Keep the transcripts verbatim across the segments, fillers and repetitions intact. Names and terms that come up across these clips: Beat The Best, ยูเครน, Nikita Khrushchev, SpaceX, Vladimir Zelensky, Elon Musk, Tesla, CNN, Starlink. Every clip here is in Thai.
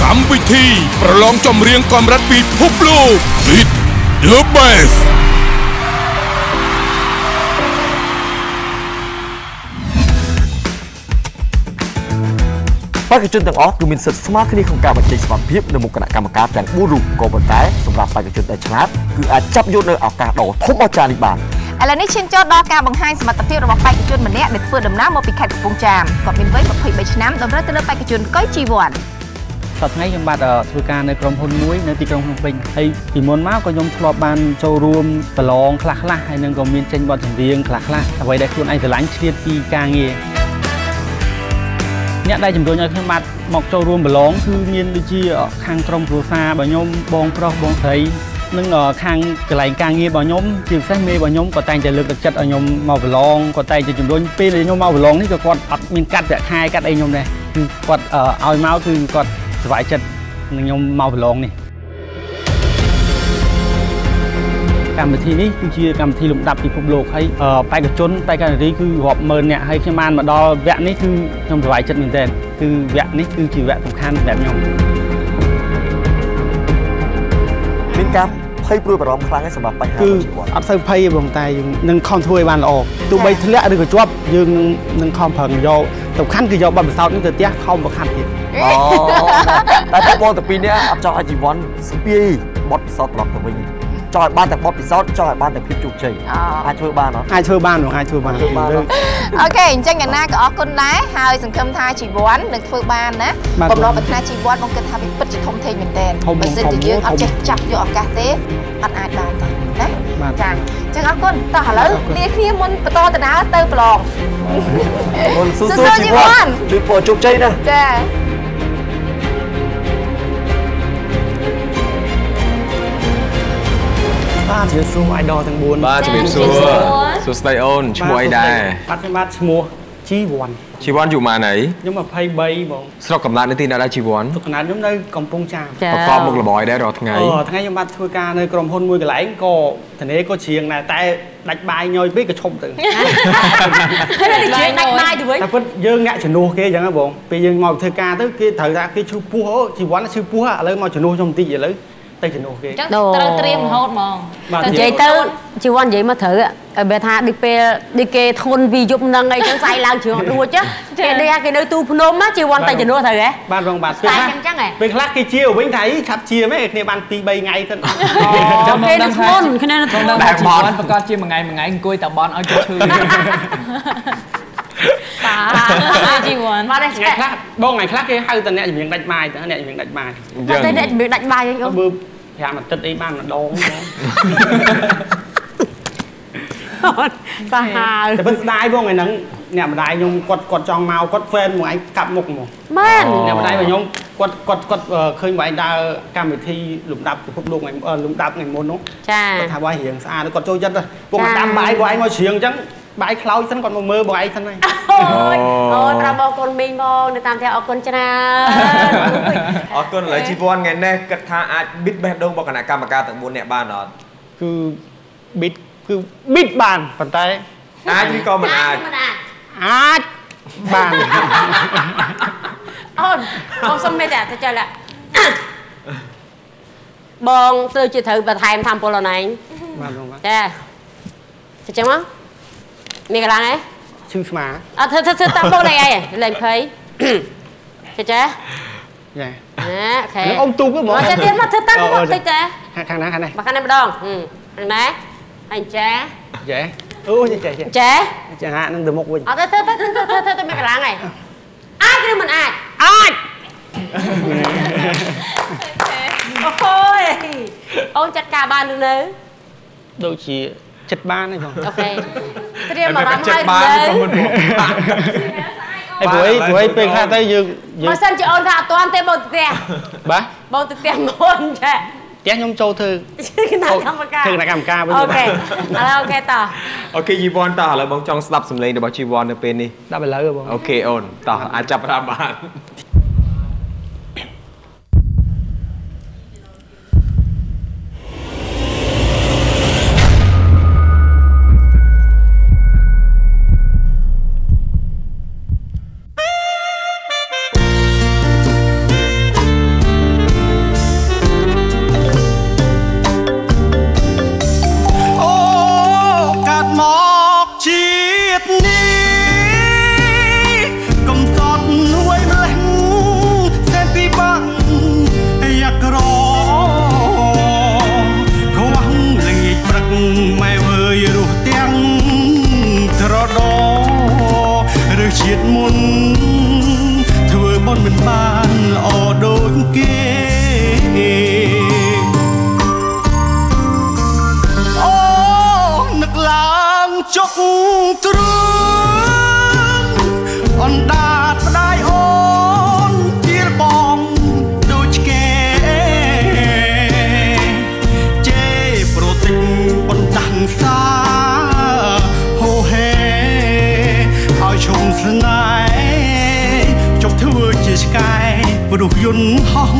สามวิธีประลองจอมเรียงความรัดปีพบโลก With The Best ปัจจุบันต่างออสดูมินสุดสมาร์ทที่นี่ของการบันเทิงสมาร์ทเพียบในมุกขณะกรรมการแต่งบูรุกโกบันไดสำหรับปัจจุบันแต่ชนะคืออาจจับโยนเอาการโดดทุบอาจารย์อีกบางอะไรนี่เช่นจอดอการบังไฮสมาร์ทเพียบระวังไปกระจุนเหมือนเนี้ยเด็ดเฟื่องดำน้ำมาปิดแคดกับวงจามกับมินไว้กับผีใบชนะดำน้ำเตลิดไปกระจุนก้อยจีวรตัดให้ยมบาดธุรการในกรมพลมุ้ยในตีกรมพลปิงให้ปีมวลมากก็ยมทลอบานโจรวมตะลองคลักละให้นึงก็มีเช่นบอลสังเดียงคลักละแต่ไว้ได้คุณไอ้แต่หลังเชียร์ตีกลางเงี้ยเนี่ยได้จำนวนเยอะขึ้นมาหมอกโจรวมตะลองคือเงี้ยดูจีคางกรมตัวซาบ่ยมบองพรบองไทยนึงคางกลายกลางเงี้ยบ่ยมจีบเส้นเมย์บ่ยมก็แต่งจะเลือกจัดยมเมาตะลองก็แต่งจะจำนวนปีเลยยมเมาตะลองนี่ก็กอดอัดมีกัดแต่คายกัดไอ้ยมเลยคือกอดเอาเมาคือกอดสบายจัดนึงยมเมาผลองนี่การบันทีนี้คือชื่อการบันทีลุ่มดับที่พบโลกให้ไปกับจนไปกันนี้คือหอบเมินเนี่ยให้ขี้มันมาดอแวะนี่คือยมสบายจัดเหมือนเดิมคือแวะนี่คือจีแวะสำคัญแบบยมมินครับให้ปลุกประลองครั้งให้สำหรับปัญหาคืออัพเซอร์ไพรส์บางตายยังนึงคอมถวยบานออกตัวใบทะเลหรือกับจวบยังนึงคอมเพิ่งโยสำคัญคือโยบัมเซานี่จะเตี้ยคอมบักขันที่แต่ถ้าบอลแต่ปีนี้อับจอยจีวอนสปีบอสซอสหลอกตัวไปอีกจอยบ้านแต่พอปิซอสจอยบ้านแต่พิจุกเฉยไอช่วยบ้านเนาะไอช่วยบ้านของไอช่วยบ้านโอเคจังกันนะก็ออกคนได้หายสังคมไทยจีวอนหนึ่งช่วยบ้านนะผมรอปัญหาจีวอนบางคนทำเป็นปัจจุบันเทมินเดนเป็นสิ่งที่ยืนเอาใจจับอยู่ออกกาเต้อัดอัดบ้านนะจังจังออกคนต่อแล้วเรียกที่มันประตูแต่น้าเติมปลอกสู้ๆจีวอนดูปวดจุกเฉยนะบ้านเชื่อซูไอดอลทั้งบุญบ้านจะเป็นซูซูสไตโอนชมัวไอได้บ้านบ้านชมัวจีวอนจีวอนอยู่มาไหนยังมาไพ่ใบบอกสระกำลังในตีนาได้จีวอนสระกำลังยังได้กำปงจามประกอบบุกระบอยได้รอทั้งไงทั้งไงยังมาช่วยการในกรมพลมวยกับไหลก็ทีนี้ก็เชียงนายแต่ดักใบย่อยไปกับชมตึงให้ได้เชียงดักใบถือไว้แต่พุทธยืนงะฉันดูเกย์ยังไงบอกไปยืนมองเธอกาเธอเกย์เธอจะเกย์ชื่อปัวจีวอนชื่อปัวอะไรมองฉันดูชมตีอย่างไรเตรียมโอเคเตรียมโหดมองใจเต้าจีวอนใจมาเถอะเบธาดิเปดิเกทนวิยุบนังไงจังใจลางจีวอนดูจ้ะเกได้เกได้ตูพนมนะจีวอนแต่จีนดูเถอะไงบ้านรองบ้านเป็นเป็นคลักเกเชียววิ่งไถ่ขับเชียไหมในบ้านตีใบไงท่านจำเป็นทุนคะแนนทุนแบบบอลประกอบเชียมไงไงกุยแต่บอลเอาจุดชื่อป้าจีวอนมาได้ไงคลักบ้องไงคลักเกให้ตอนเนี้ยอย่างดัดไม้ตอนเนี้ยอย่างดัดไม้ตอนเนี้ยอย่างดัดไม้ก็บึ้มยามันติดไอ้บ้านมันโดนตาหาแต่เพิ่งได้บ้องไงนั้นเนี่ยมันได้ยงกดกดจองเมากดเฟนหมวยกลับมุกหมดแม่เนี่ยมันได้ไปยงกดกดกดเคยไหวดาวการวิธีหลุมดับพวกลูกไงหลุมดับไงมนุษย์ก็ทำว่าเหี่ยงสะอาดแล้วกดโจยัดเลยพวกมันดำใบไว้มาเฉียงจังใบคล้อยฉันก่อนมาเมื่อใบฉันเลยโอ้ยโอ้ยเราบอกคนมิงมองเดี๋ยวตามแถวออกคนชนะออกคนเลยจีวอนไงเนี่ยกระทาอาบิดแบดดงบอกขณะกรรมการต่างบุญเนี่ยบ้านเนาะคือบิดคือบิดบ้านปันไตอาจีก็มันอาอาบ้านอ๋อผมสมไม่ได้แต่เจอละบองซื้อจีถือประเทศทำโปรไนน์ใช่ใช่ไหมมีกระดานไหมชื่อสมาอ่ะเธอเธอตามโบอะไรไงเล่นเพลย์เจ๊เจ๊เนี่ยโอเคแล้วองตูก็บอกเจ๊เตี้ยมาเธอตามก็บอกเจ๊เจ๊ข้างนั้นข้างไหนมาข้างนั้นมาดองอืมอันไหนอันเจ๊เจ๊เออเจ๊เจ๊เจ๊เจ๊ฮะนั่งเดือดมกวิ่งอ๋อเธอเธอเธอเธอเธอมีกระดานไงอ้ายคือมันอ้ายอ้ายโอ้ยองจัดการบ้านเลยเนอะดูชีจัดบ้านเลยผมโอเคเตรียมมารับให้เลยไอ้บุ้ยบุ้ยเป็นข้าได้ยืมมาสั่งจะโอนค่ะตัวอันเตะบอลเตะบ้าบอลเตะโง่ใช่แกยงโจถือถือนักกรรมการถือนักกรรมการโอเคแล้วโอเคต่อโอเคจีวอนต่อแล้วบางจองสลับสำเร็จเดี๋ยวบางจีวอนจะเป็นนี่ได้ไปแล้วหรือเปล่าโอเคโอนต่ออาจจะประมาณ ឆ្កាយរូបយន្តហោះ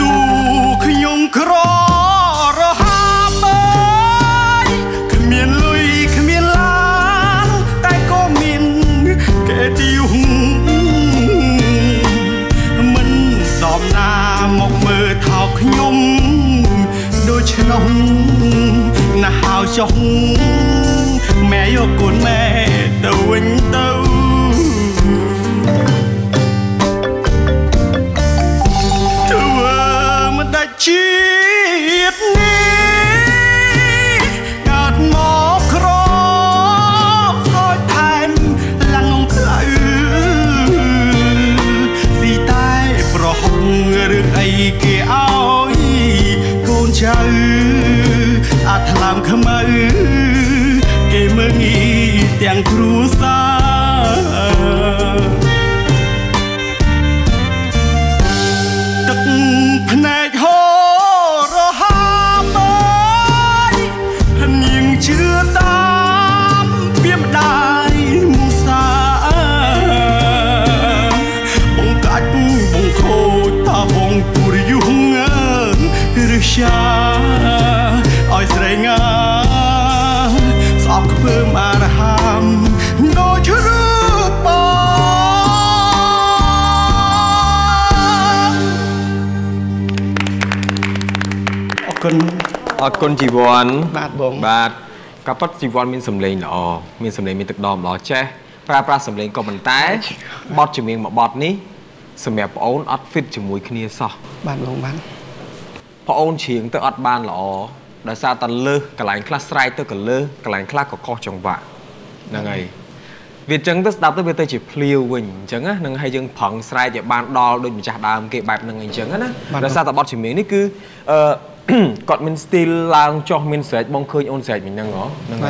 ទូខ្ញុំក្ររហាបអើយគ្មានលុយគ្មានឡានតែក៏មានគេទីហុំមិនសមណាមកមើលថោកខ្ញុំដូចឆ្នំណាស់ហៅចុះแม่ยกกุญแม่เดินเต้าเธอมาได้ชีวิตนี้กัดหมอกครอบคอยแทนลังลงไหลสีใต้ปรหงหรือไอ้เกี่ยวกุญแจอาถลามขมาเมื่อกี้เตียงครูซาตึกพนักโหระหาเปิดท่านยังเชื่อตามเปียบได้มุสาบงกัดบงโคตาบงปุริยุงเอิร์หรือชาอ้อยเสรงาเพิ่มอาหารโดยชื่อปอออกคนออกคนจีวรบาทบงบาทกระเป๋าจีวรมีสำเร็จหรอมีสำเร็จมีตึกดอมหรอเช่ปลาปลาสำเร็จก็มันแต้บอดจีเมียงมาบอดนี้สมัยพ่ออุ่นอัดฟิตจมูกขี้เนื้อซอบาทบงบาทพ่ออุ่นเฉียงตึกอัดบานหรอได้ซาตันเลิกกลายคลาสไตร์ตัวกันเลิกกลายคลาสก็คอจังหวะนั่งไงวิจังตัวดับตัวเวทีจีพลิ้ววิ่งจังนะนั่งให้ยังผังไตร์จะบานดอโดยมีจักรดามเก็บแบบนั่งไงจังนะได้ซาตันบอลฉีมิงนี่คือเอ่อกอดมินสตีลลางจอมินเสดมองเคยโอนเสดมินนั่งเหรอนั่งไง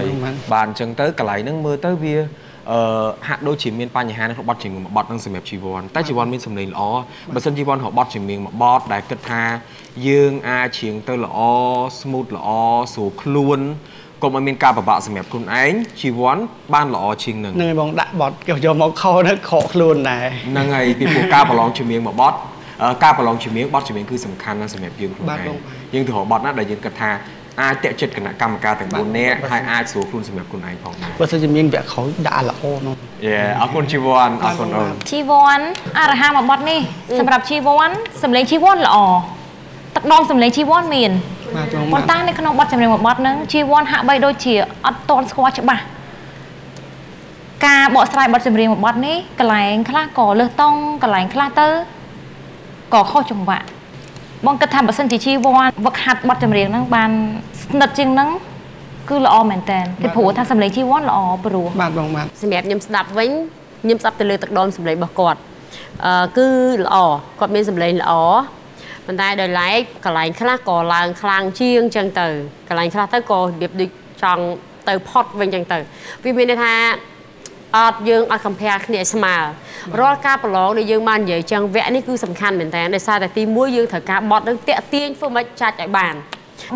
บานจังตัวกลายนั่งมือตัวเวียเอ่อหักโดยฉีมิงปานยาฮานั่งบอลฉีมิงบอลนั่งสมัยจีวอนแต่จีวอนมินสำเร็จอ๋อบัดซันจีวอนเขาบอลฉีมิงบอลได้กระทายืงอาเฉียงเตอร์ละอสมูทละอสูคลวนกบมันเป็นการประบาดสมัยคุณไอ้ชีวอนบ้านละอเฉียงหนึ่งนั่งไงบองดับบอดเกี่ยวกับมองเขาเนี่ยขอคลวนไหนนั่งไงที่พวกการประลองเฉียงแบบบอดการประลองเฉียงบอดเฉียงคือสำคัญนะสมัยยืงคุณไอ้ยืงถือบอดน่าได้ยืงกระทาอาเตะเจ็ดขณะกรรมการแต่งบุญเนี่ยให้อาสูคลวนสมัยคุณไอ้ของมันว่าจะมีแบบเขาด่าละอเนาะเย่เอาคนชีวอนเอาคนเอาชีวอนอาราฮามาบอดนี่สำหรับชีวอนสำเร็จชีวอนละอตักดองสำเร็จชีวอนมีนบอลตั้งในขนมบอลจำเรียงบอลนั้นชีวอนหักใบโดยเฉียอัดตอนสควอชบ้าการบอลสไลด์บอลจำเรียงบอลนี้กระไหลคลาก่อเลือดต้องกระไหลคลาเตอร์ก่อข้อจังหวะบอลกระทำบอลสันติชีวอนวักหัดบอลจำเรียงนั้นบานนัดจริงนั้นคือละออเหมือนแต่ที่ผัวถ้าสำเร็จชีวอนละออปรัวบาดลงมาสมัยยิมสับไว้ยิมสับแต่เลยตักดองสำเร็จบกอดคือละออกอดเป็นสำเร็จละออมันได้โดยไล่กลายคลาก่อลางคลางเชียงจังเตอกลายคลาตะโกเดียบดิจังเตอพอดเวงจังเตอวิเมนธาอัดยืงอัดคำแพร่เนี่ยสมารอดการประลองในยืงมันใหญ่จังแวะนี่คือสำคัญเหมือนแต่ในซาแต่ตีมือยืงเถอะการบอดนั่งเตะเตี้ยนฟูมาจัดใจบาน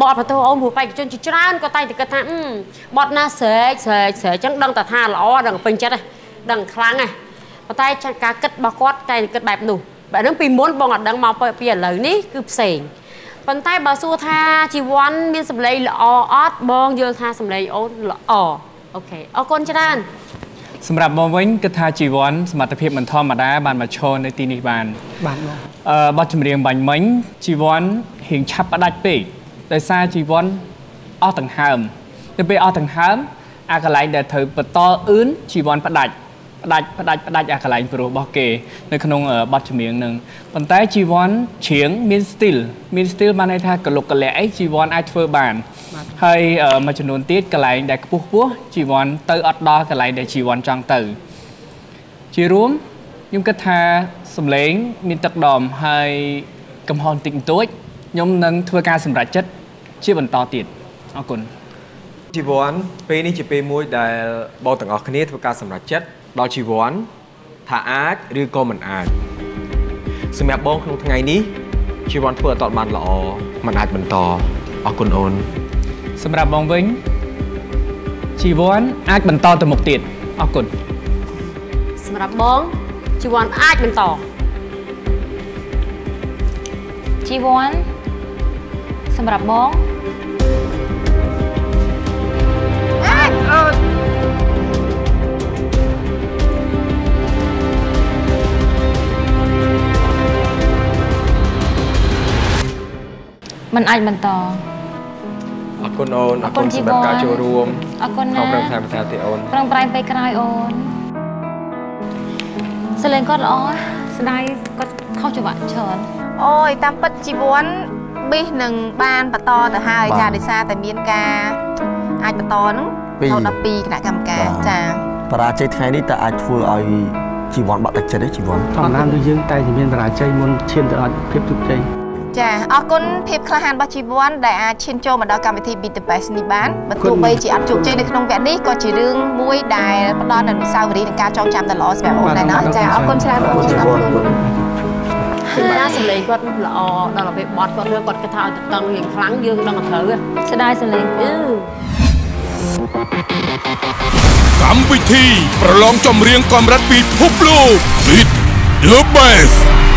บอดประตูอมหัวไปจนจุดจานก็ไตติดกระทะบอดน่าเสยเสยเสยจังดังแต่ท่าล้อดังเป็นจัดเลยดังคลางไงพอไตจัดการกึดบกอดใจกึดแบบหนุ่มแบบนั้นปีม้วนบองอัดดังมาเปลี่ยนเลยนี่คือเสียงปันใต้บาสูธาจีวันมีสำเร็จละออดบองโยธาสำเร็จโอละอโอเคเอาคนชนะสำหรับมวิ่งกระทาจีวันสมรรถเพียบมันท่อมาได้บานมาโชว์ในตีนิบานบานเอ่อบอลจำเรียงบันมิ้งจีวันเห็นชับประดับปีโดยซาจีวันออต่างหามโดยไปออต่างหามอากาศไหลเดือดเถื่อประตูอื้นจีวันประดับได้ได้ได้อาการอินโปรบอกเกในขนมบัตรเฉียงหนึ่งปัจจัยจีวอนเฉียงมินสติลมินสติลมาในท่ากระโหลกกระแหล่จีวอนไอเฟอร์บานให้มาจำนวนตีกระไหลได้กระปุกปุ๊บจีวอนเตอร์อัดดอกระไหลได้จีวอนจังเตอร์จีรุ่มยมกระทาสำเร็จมินตักดอมให้กำหอนติ่งตัวย่อมนั่งทัวร์การสำหรับจัดชื่อบรรทอติดเอาคนจีวอนปีนี้จะเป็นมวยได้บอลต่างออกคณิตทัวร์การสำหรับจัดดอชีวอนถ้าอาจหรือก็มันอาจสมัยบ้องขนมทั้งไงนี้ชีวอนเพื่อตอดมันละอมันอาจมันต่อออกคนโอนสำหรับบ้องวิ่งชีวอนอาจมันต่อแต่หมกติด ขอบคุณสำหรับบ้องจีวอนอาจเป็นต่อจีวอนสำหรับบ้องมันอาจมันต่ออากนโอนอากนสำหรับการโชว์รวมอากนนะพลังพลังสาธิตโอนพลังพลังไปกลายโอนเสลงก็ล้อสไนก็เข้าจังหวะเชิญโอ้ยตามปัจจุบันบีหนึ่งบ้านปะตอแต่ห้าจ่าเดซ่าแต่เมียนกาอาจปะตอนึงเอาดับปีขณะกำกาจ่าประเทศไทยนี่แต่อาจฟูเอาจีบอลบัตรเจได้จีบอลตอนนั้นดูยืงใจถึงเมียนประเทศมันเชื่อมต่อเพียบทุกใจจ้าออกคนเพียบคลาหันปัจจุบันแต่อาจเชื่อมโจมมาด้วยการไปที่บินแต่ไปสนิบันประตูไปจีอัดจุกใจในขนมแบบนี้ก็จีดึงมวยได้ปะตอนนั้นสาวรีในการจองจำตลอดแบบอะไรเนาะจ้าออกคนชนะแบบน่าสำเร็จก็ละอตอนเราไปบอสก็เรื่องบอสกระทาตอนเราเห็นครั้งยืนตอนเราเถอะจะได้สำเร็จสามวิธีประลองจอมเรียงความรักปีภพโลก Lead the Best